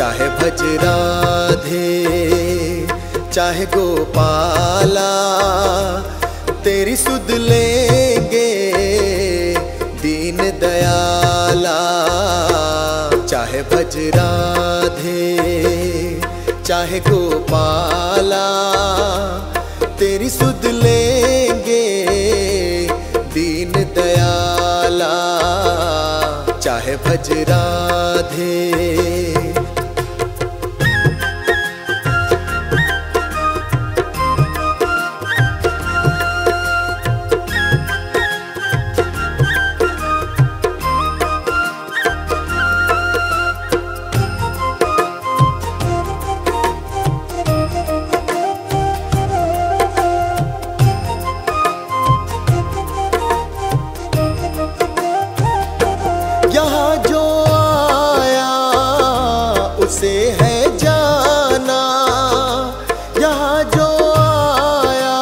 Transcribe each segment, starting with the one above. चाहे भज राधे चाहे गोपाला, तेरी सुध लेंगे दीन दयाला। चाहे भज राधे चाहे गोपाला, तेरी सुध लेंगे दीन दयाला। चाहे भज राधे से है जाना, यहाँ जो आया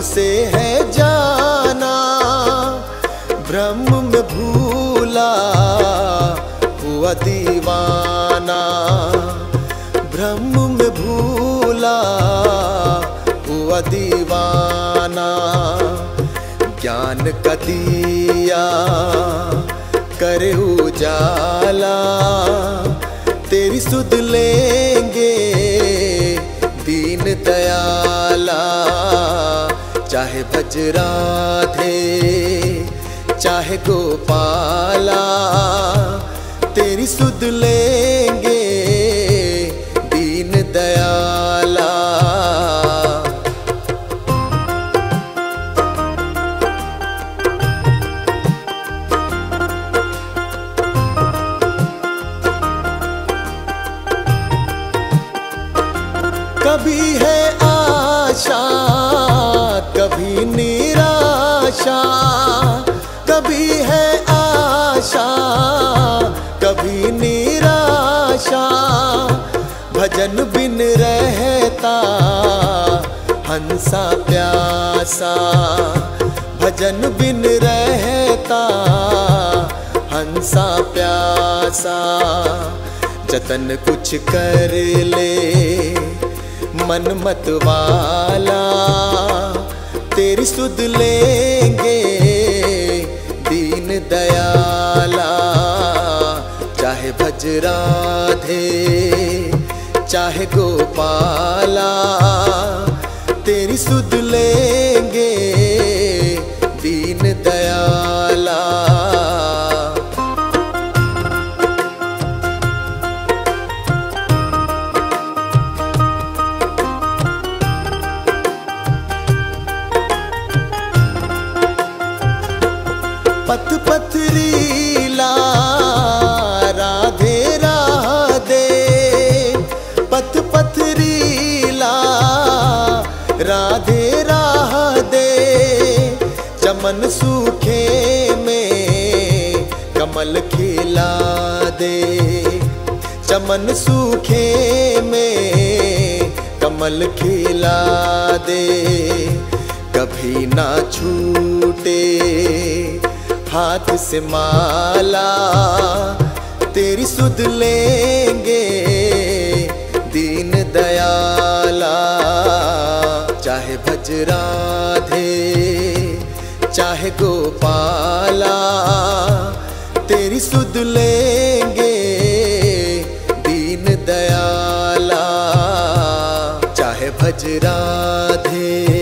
उसे है जाना। ब्रह्म में भूला हुआ दीवाना, ब्रह्म में भूला हुआ दीवाना। ज्ञान का दिया करे उजाला, तेरी सुध लेंगे दीन दयाला। चाहे भज राधे चाहे गोपाला, तेरी सुध लेंगे दीन दयाला। कभी है आशा कभी निराशा, कभी है आशा कभी निराशा। भजन बिन रहता हंसा प्यासा, भजन बिन रहता हंसा प्यासा। जतन कुछ कर ले मन मत वाला, तेरी सुध लेंगे दीन दयाला। चाहे भज राधे चाहे गोपाला, तेरी सुध लेंगे दीन दयाला। पथ पथरीला राधे राधे, पथ पथरीला राधे राधे। चमन सूखे में कमल खिला दे, चमन सूखे में कमल खिला दे। कभी ना छूटे हाथ से माला, तेरी सुध लेंगे दीन दयाला। चाहे भज राधे चाहे गोपाला, तेरी सुध लेंगे दीन दयाला। चाहे भज राधे